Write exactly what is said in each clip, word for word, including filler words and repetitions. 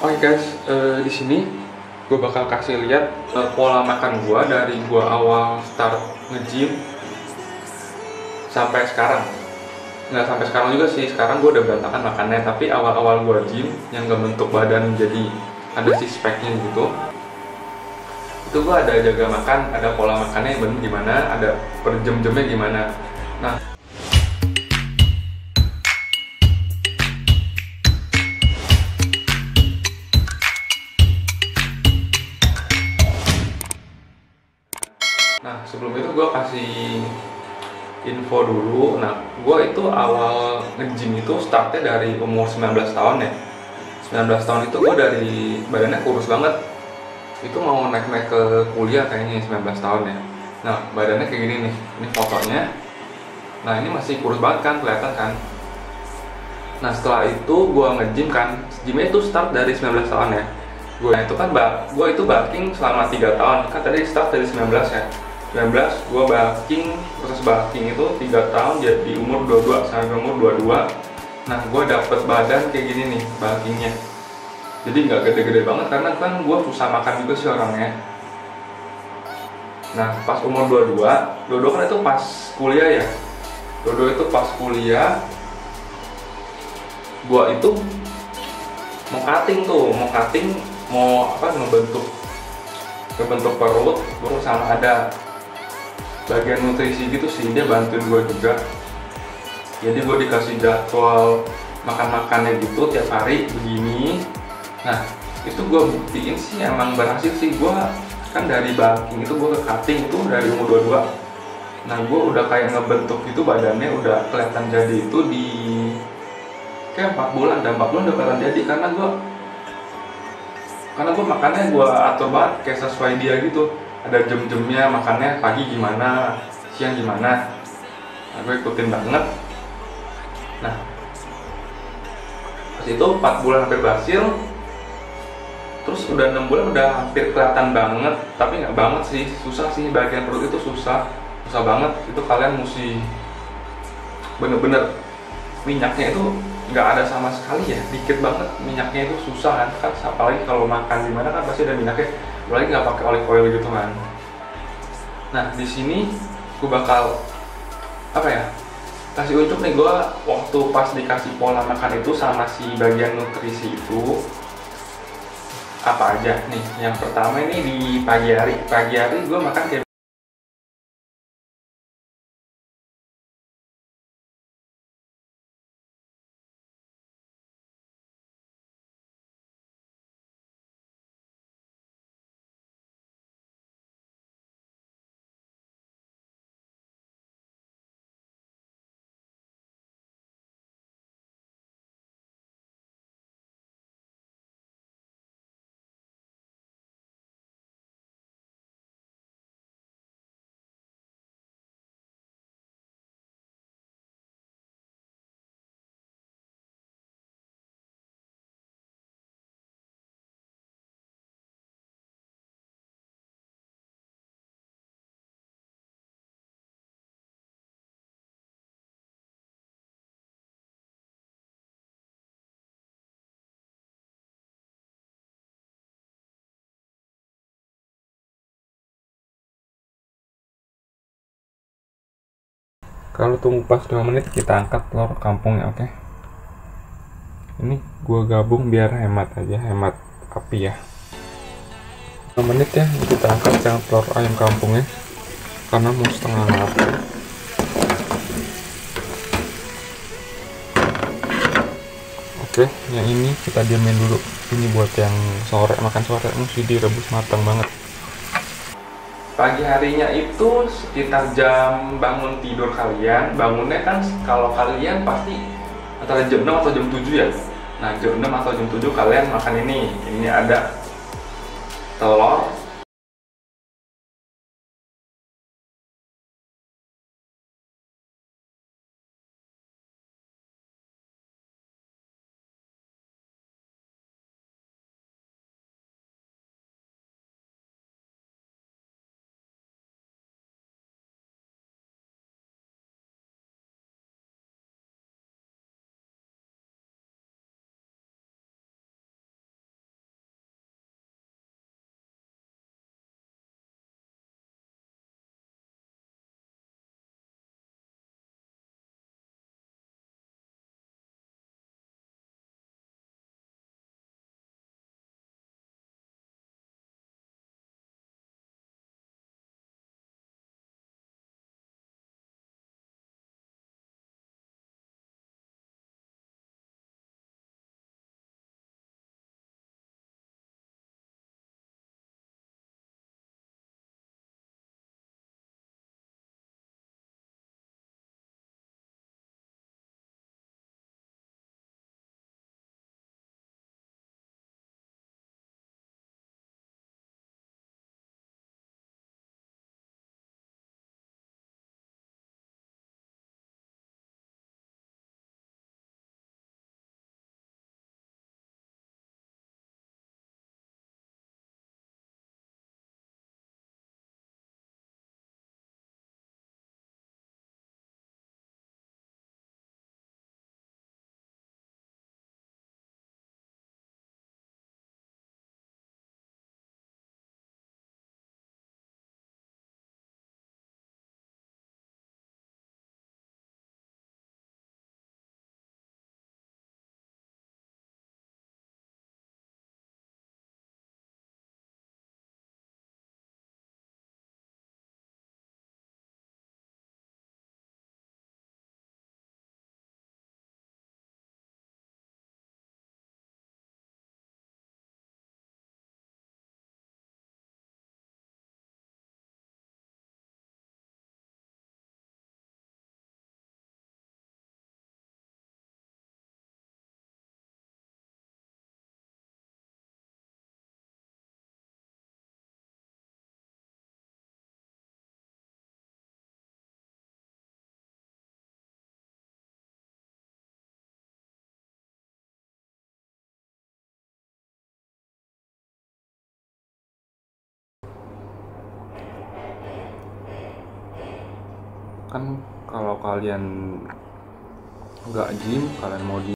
Oke okay guys, uh, di sini gue bakal kasih lihat uh, pola makan gue dari gue awal start nge-gym sampai sekarang. Nggak sampai sekarang juga sih, sekarang gue udah berantakan makannya. Tapi awal-awal gue gym yang gak bentuk badan jadi ada six packnya gitu, itu gue ada jaga makan, ada pola makannya yang bener gimana, ada per jam-jamnya gimana. Nah, Nah, sebelum itu gue kasih info dulu. Nah, gue itu awal nge-gym itu startnya dari umur sembilan belas tahun ya. Sembilan belas tahun itu gue dari badannya kurus banget. Itu mau naik-naik ke kuliah kayaknya sembilan belas tahun ya. Nah, badannya kayak gini nih, ini fotonya. Nah, ini masih kurus banget kan, kelihatan kan. Nah, setelah itu gue nge-gym kan. Gymnya itu start dari sembilan belas tahun ya. Gue itu kan, gue itu bulking selama tiga tahun. Kan tadi start dari sembilan belas ya, sembilan belas gue bulking, proses bulking itu tiga tahun, jadi umur dua puluh dua sampai umur dua puluh dua. Nah, gue dapet badan kayak gini nih bulkingnya, jadi nggak gede-gede banget karena kan gue susah makan juga sih orangnya. Nah, pas umur dua puluh dua, dua puluh dua kan itu pas kuliah ya, dua puluh dua itu pas kuliah gue itu mau cutting tuh, mau cutting, mau apa, ngebentuk ngebentuk perut, terus sama ada bagian nutrisi gitu sih, dia bantuin gue juga. Jadi gue dikasih jadwal makan-makannya gitu tiap hari begini. Nah, itu gue buktiin sih emang berhasil sih. Gue kan dari bulking itu gue ke cutting itu dari umur dua puluh dua. Nah, gue udah kayak ngebentuk gitu badannya, udah kelihatan jadi itu di kayak empat bulan, dan empat bulan udah kelihatan jadi karena gue karena gue makannya gue atur banget kayak sesuai dia gitu, ada jam-jamnya makannya, pagi gimana, siang gimana. Nah, gue ikutin banget. Nah, pas itu empat bulan hampir berhasil, terus udah enam bulan udah hampir kelihatan banget, tapi nggak banget sih, susah sih, bagian perut itu susah susah banget. Itu kalian mesti bener-bener minyaknya itu nggak ada sama sekali ya, dikit banget minyaknya itu susah kan, apalagi kalau makan gimana kan pasti ada minyaknya, apalagi nggak pakai olive oil gitu kan. Nah, di sini gue bakal apa ya, kasih unjuk nih gue waktu pas dikasih pola makan itu sama si bagian nutrisi itu apa aja nih. Yang pertama ini di pagi hari, pagi hari gue makan kayak kalau tunggu pas dua menit kita angkat telur kampung ya. Oke okay. Ini gua gabung biar hemat aja, hemat api ya. Dua menit ya kita angkat, jangan telur ayam kampungnya karena mau setengah matang. Oke okay, yang ini kita diamin dulu, ini buat yang sore, makan sore mesti direbus matang banget. Pagi harinya itu sekitar jam bangun tidur kalian, bangunnya kan kalau kalian pasti antara jam enam atau jam tujuh ya. Nah, jam enam atau jam tujuh kalian makan ini, ini ada telur. kan kalau kalian nggak gym, kalian mau di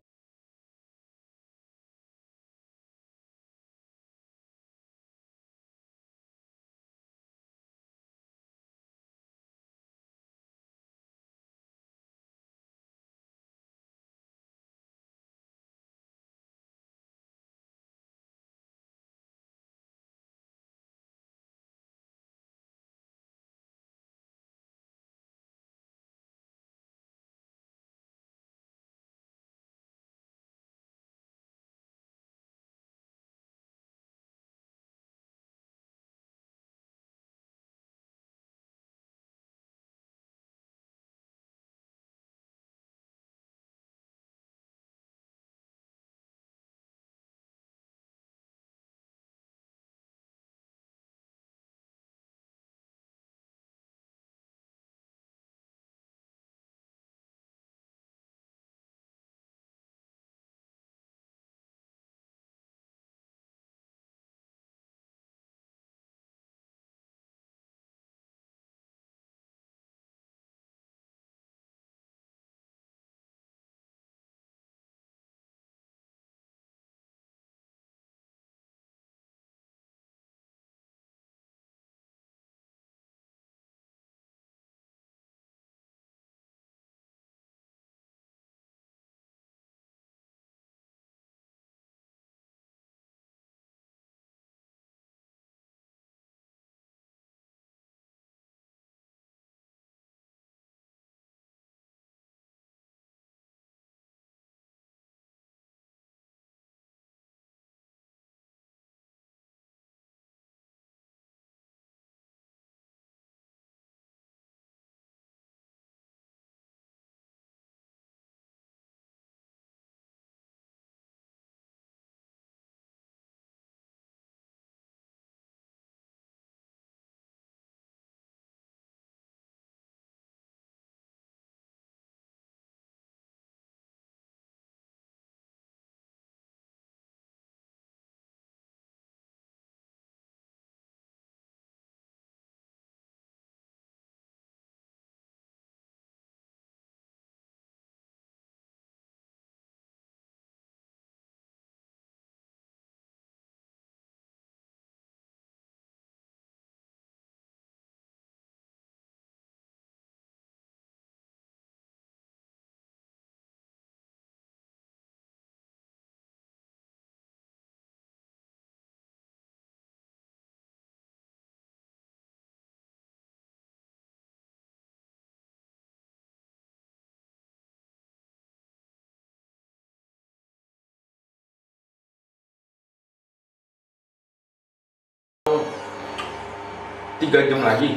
tiga jam lagi.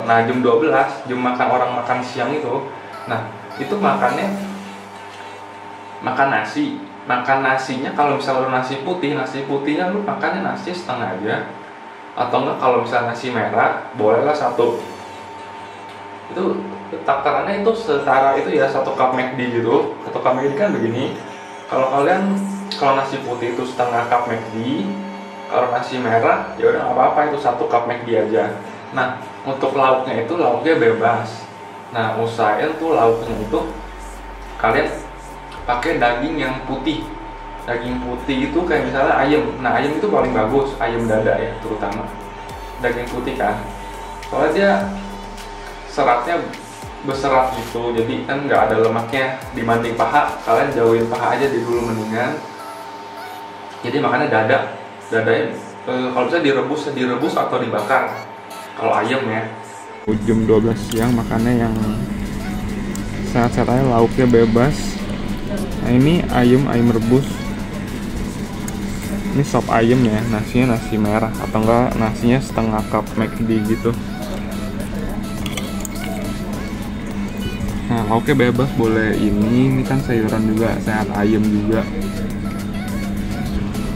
Nah, jam dua belas, jam makan orang makan siang itu. Nah, itu makannya makan nasi. Makan nasinya kalau misalnya nasi putih, nasi putihnya lu makannya nasi setengah aja. Atau enggak kalau misalnya nasi merah, bolehlah satu. Itu takarannya itu setara itu ya, satu cup McD gitu. Satu cup McD kan begini. Kalau kalian kalau nasi putih itu setengah cup McD, kalau nasi merah ya udah nggak apa-apa, itu satu cup McD aja. Nah, untuk lauknya itu lauknya bebas. Nah, usahain tuh lauknya itu kalian pakai daging yang putih. Daging putih itu kayak misalnya ayam. Nah, ayam itu paling bagus, ayam dada ya terutama. Daging putih kan, soalnya dia seratnya berserat gitu, jadi kan nggak ada lemaknya. Dibanding paha, kalian jauhin paha aja di dulu mendingan. Jadi makannya dada. Dadanya eh, kalau bisa direbus, direbus atau dibakar. Kalau ayam ya. Jam dua belas siang makannya yang sehat-sehatnya, lauknya bebas. Nah, ini ayam ayam rebus. Ini sop ayam ya, nasinya nasi merah atau enggak nasinya setengah cup McD gitu. Nah, lauknya bebas, boleh ini, ini kan sayuran juga, sehat ayam juga.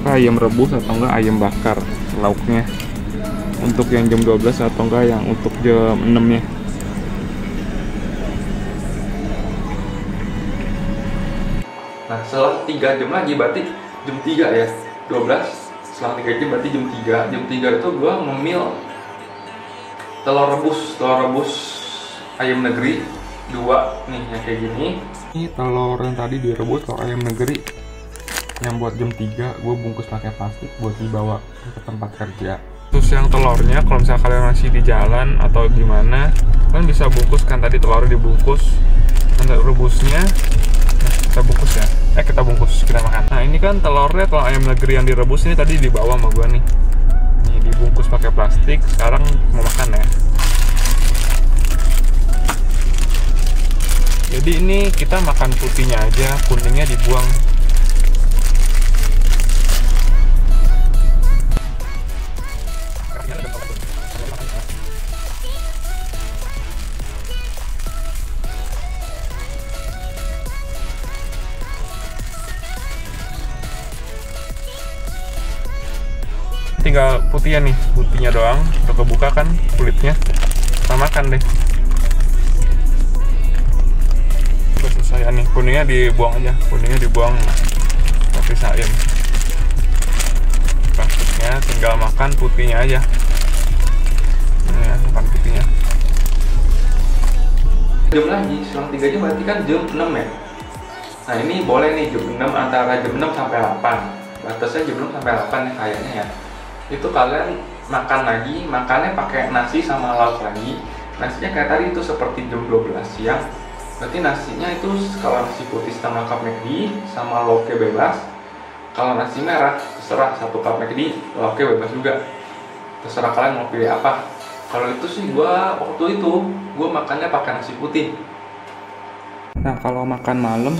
Ayam rebus atau enggak ayam bakar lauknya untuk yang jam dua belas atau enggak yang untuk jam enam ya. Nah, setelah tiga jam lagi berarti jam tiga ya, dua belas setelah tiga jam berarti jam tiga. Jam tiga itu gua ngemil telur rebus telur rebus ayam negeri dua nih yang kayak gini. Ini telur yang tadi direbus, telur ayam negeri yang buat jam tiga gue bungkus pakai plastik buat dibawa ke tempat kerja. Terus yang telurnya kalau misalnya kalian masih di jalan atau gimana, kalian bisa bungkus kan, tadi telurnya dibungkus, nanti rebusnya nah, kita bungkus ya, eh kita bungkus, kita makan. Nah ini kan telurnya, telur ayam negeri yang direbus ini tadi dibawa sama gue nih, nih dibungkus pakai plastik, sekarang mau makan ya. Jadi ini kita makan putihnya aja, kuningnya dibuang. Tinggal putihnya nih, putihnya doang, udah kebuka kan kulitnya, kita makan deh. Saya nih kuningnya dibuang aja, kuningnya dibuang, dipisahin plastiknya, tinggal makan putihnya aja. Ini ya, makan putihnya. Jam lagi, selang tiga jam berarti kan jam enam ya. Nah ini boleh nih jam enam, antara jam enam sampai delapan, batasnya jam enam sampai delapan ya, kayaknya ya. Itu kalian makan lagi, makannya pakai nasi sama lauk lagi. Nasinya kayak tadi itu seperti jam dua belas siang. Berarti nasinya itu kalau nasi putih setengah cup McD sama lauknya bebas. Kalau nasi merah terserah satu cup McD, lauknya bebas juga. Terserah kalian mau pilih apa. Kalau itu sih gua waktu itu gua makannya pakai nasi putih. Nah kalau makan malam,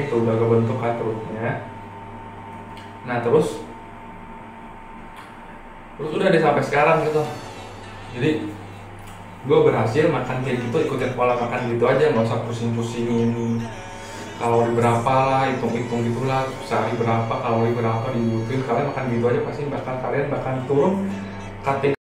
Itu udah kebentuk kan perutnya. Nah terus terus udah deh sampai sekarang gitu. Jadi gue berhasil makan kayak gitu, ikutin pola makan gitu aja, nggak usah pusing-pusingin kalori berapa lah, hitung-hitung gitulah, sehari berapa kalori berapa diikutin. Kalian makan gitu aja pasti bakal kalian bakal turun K T K.